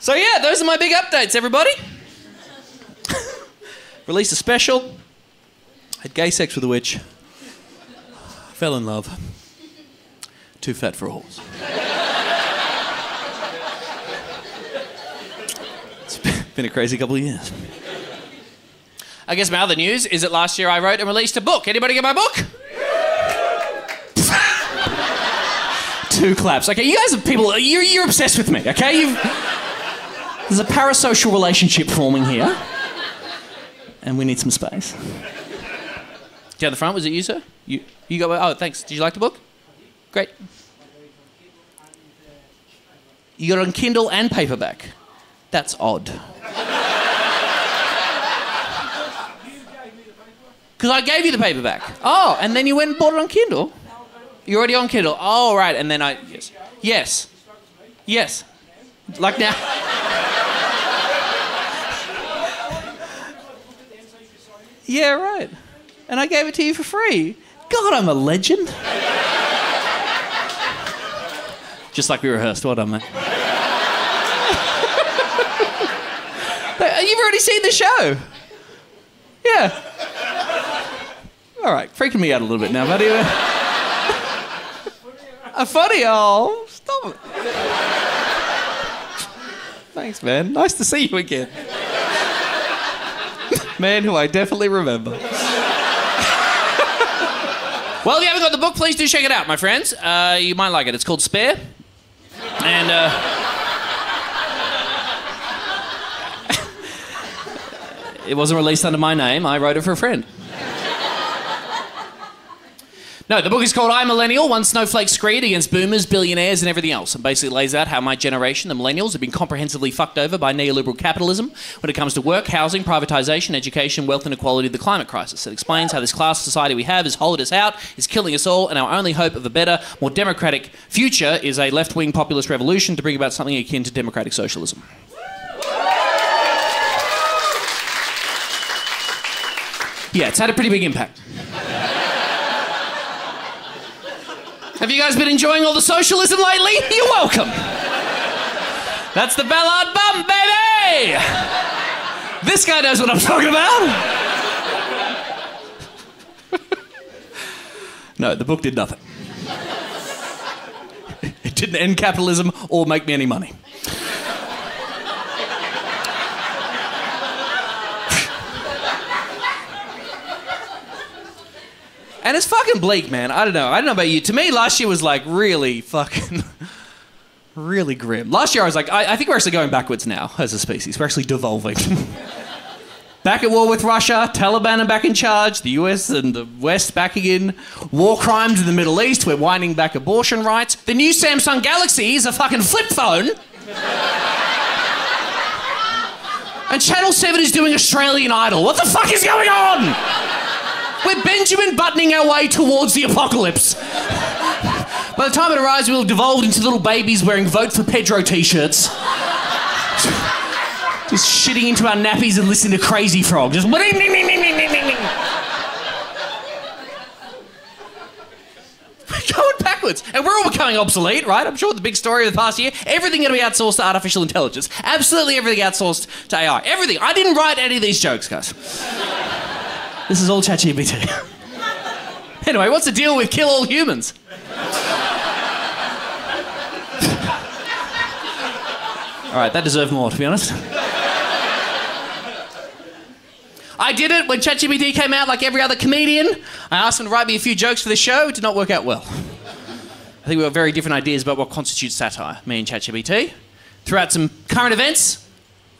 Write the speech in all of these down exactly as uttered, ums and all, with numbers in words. So yeah, those are my big updates, everybody. Released a special. Had gay sex with a witch. Fell in love. Too fat for a horse. It's been a crazy couple of years. I guess my other news is that last year I wrote and released a book. Anybody get my book? Two claps. Okay, you guys are people, you're, you're obsessed with me, okay? You've, there's a parasocial relationship forming here. And we need some space. Down the front, was it you, sir? You, you got, oh, thanks. Did you like the book? Great. You got it on Kindle and paperback. That's odd. Because I gave you the paperback. Oh, and then you went and bought it on Kindle? You're already on Kindle. Oh, right, and then I... Yes. Yes. Yes. Like now... Yeah, right. And I gave it to you for free. God, I'm a legend. Just like we rehearsed. Well done, mate. You've already seen the show. Yeah. All right, freaking me out a little bit now, buddy. A funny old... Stop it. Thanks, man. Nice to see you again. Man who I definitely remember. Well, if you haven't got the book, please do check it out, my friends. Uh, you might like it. It's called Spare. And, uh... it wasn't released under my name. I wrote it for a friend. No, the book is called I, Millennial, One Snowflake's Creed Against Boomers, Billionaires and Everything Else, and basically lays out how my generation, the millennials, have been comprehensively fucked over by neoliberal capitalism when it comes to work, housing, privatisation, education, wealth inequality, the climate crisis. It explains how this class society we have is hollowed us out, is killing us all, and our only hope of a better, more democratic future is a left-wing populist revolution to bring about something akin to democratic socialism. Yeah, it's had a pretty big impact. Have you guys been enjoying all the socialism lately? You're welcome. That's the Ballard bump, baby! This guy knows what I'm talking about. No, the book did nothing. It didn't end capitalism or make me any money. And it's fucking bleak, man. I don't know. I don't know about you. To me, last year was like really fucking, really grim. Last year I was like, I, I think we're actually going backwards now as a species. We're actually devolving. Back at war with Russia, Taliban are back in charge, the U S and the West backing in. War crimes in the Middle East, we're winding back abortion rights. The new Samsung Galaxy is a fucking flip phone. And Channel seven is doing Australian Idol. What the fuck is going on? We're Benjamin buttoning our way towards the apocalypse. By the time it arrives, we'll have devolved into little babies wearing Vote for Pedro t-shirts. Just shitting into our nappies and listening to Crazy Frog. Just... We're going backwards. And we're all becoming obsolete, right? I'm sure the big story of the past year, everything going to be outsourced to artificial intelligence. Absolutely everything outsourced to A I. Everything. I didn't write any of these jokes, guys. This is all ChatGPT. Anyway, what's the deal with kill all humans? All right, that deserved more, to be honest. I did it when ChatGPT came out like every other comedian. I asked him to write me a few jokes for the show. It did not work out well. I think we have very different ideas about what constitutes satire, me and ChatGPT. Threw out some current events.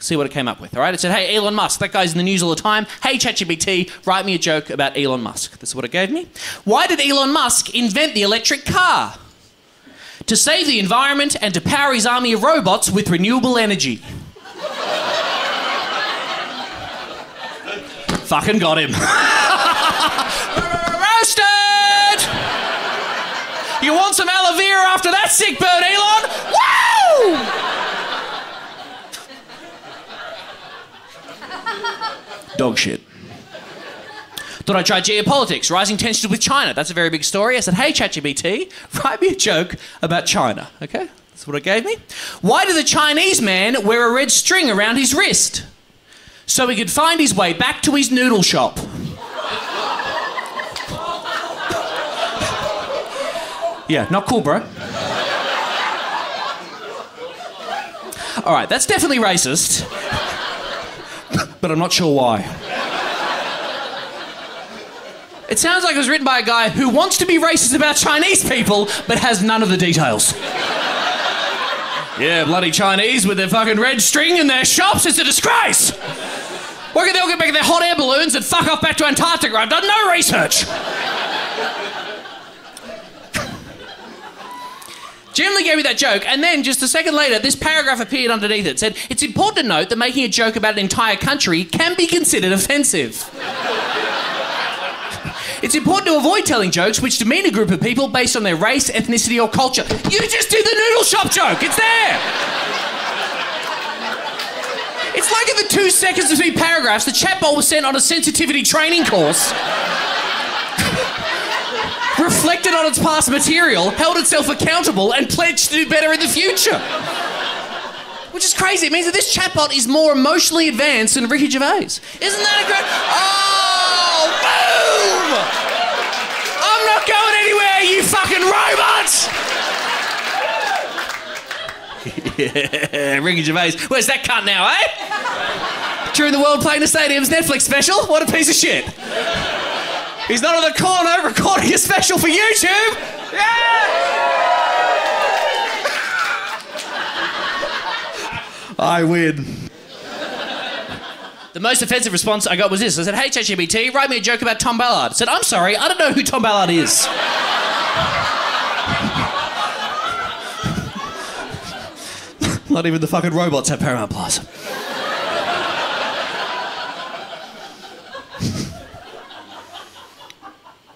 See what it came up with, all right? It said, hey, Elon Musk, that guy's in the news all the time. Hey, ChatGPT, write me a joke about Elon Musk. This is what it gave me. Why did Elon Musk invent the electric car? To save the environment and to power his army of robots with renewable energy. Fucking got him. Roasted! You want some aloe vera after that sick burn, Elon? Woo! Dog shit. Thought I'd try geopolitics, rising tensions with China. That's a very big story. I said, hey, ChatGPT, write me a joke about China, okay? That's what it gave me. Why did the Chinese man wear a red string around his wrist? So he could find his way back to his noodle shop. Yeah, not cool, bro. All right, that's definitely racist, but I'm not sure why. It sounds like it was written by a guy who wants to be racist about Chinese people, but has none of the details. Yeah, bloody Chinese with their fucking red string in their shops, it's a disgrace! Why can't they all get back in their hot air balloons and fuck off back to Antarctica? I've done no research! Generally gave me that joke, and then just a second later, this paragraph appeared underneath it. It said, it's important to note that making a joke about an entire country can be considered offensive. It's important to avoid telling jokes which demean a group of people based on their race, ethnicity, or culture. You just did the noodle shop joke, it's there! It's like in the two seconds between paragraphs, the chatbot was sent on a sensitivity training course. Reflected on its past material, held itself accountable, and pledged to do better in the future. Which is crazy. It means that this chatbot is more emotionally advanced than Ricky Gervais. Isn't that incredible? Oh, boom! I'm not going anywhere, you fucking robots! Yeah, Ricky Gervais. Where's that cunt now, eh? During the World Playing the Stadium's Netflix special? What a piece of shit. He's not on the corner recording a special for YouTube! Yeah! I win. The most offensive response I got was this. I said, hey ChatGPT, write me a joke about Tom Ballard. I said, I'm sorry, I don't know who Tom Ballard is. Not even the fucking robots have Paramount Plus.